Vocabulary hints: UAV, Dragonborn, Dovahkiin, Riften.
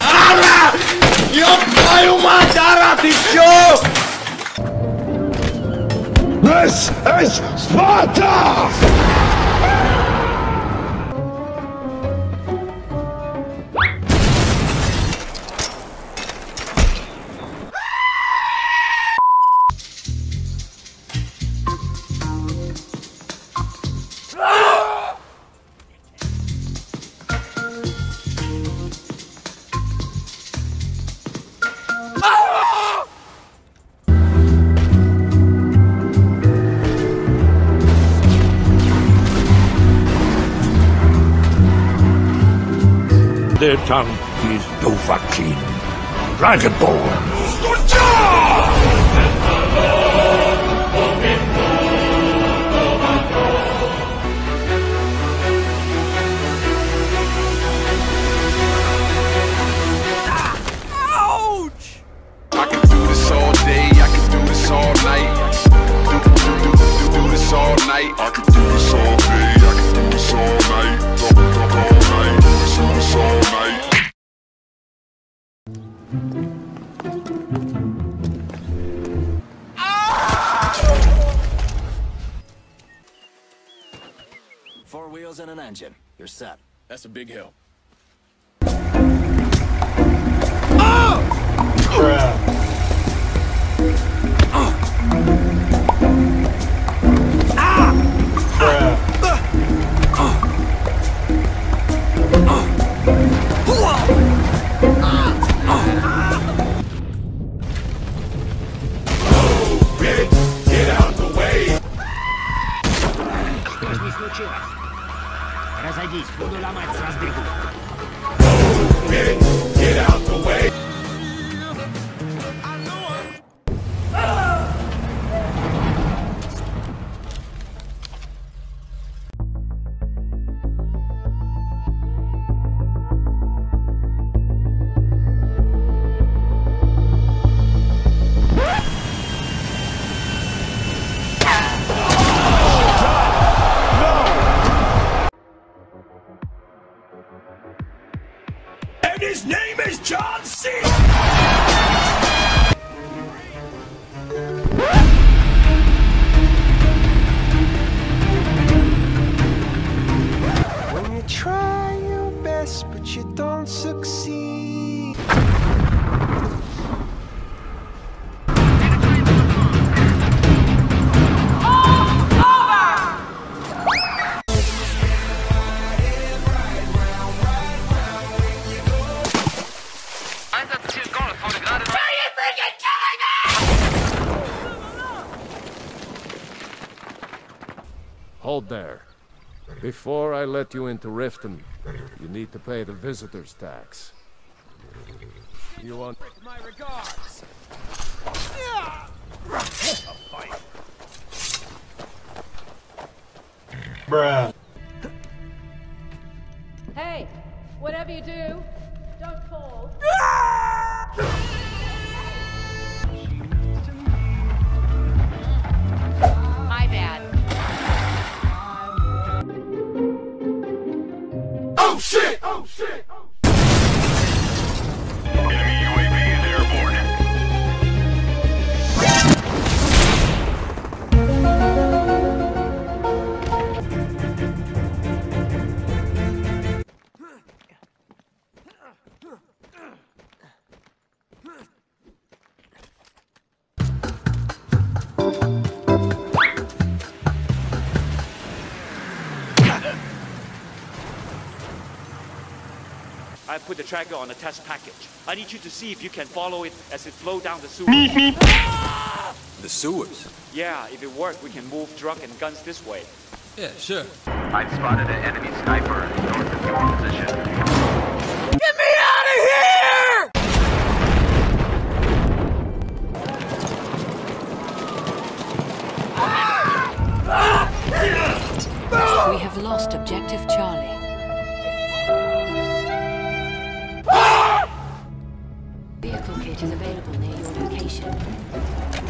Ара! Ёб твою мать, Ара, ты чё? This is Sparta! Their tongue is Dovahkiin, Dragonborn. Ouch! I can do this all day, I can do this all night. Do this all night. I can do this all day, I can do this all night. Four wheels and an engine. You're set. That's a big hill. Oh! Crap. Разойдись, буду ломать с разбегу. And his name is John C. When you try your best, but you don't succeed. Hold there. Before I let you into Riften, you need to pay the visitor's tax. You want my regards? Yeah. Bruh. Hey, whatever you do, don't fall. My bad. Oh shit! Oh shit! Oh shit! Enemy UAV is airborne. I put the tracker on a test package. I need you to see if you can follow it as it flows down the sewers. Ah! The sewers? Yeah, if it worked, we can move truck and guns this way. Yeah, sure. I've spotted an enemy sniper north of your position. Get me out of here! Ah! Ah! We have lost objective Charlie. Vehicle kit is available near your location.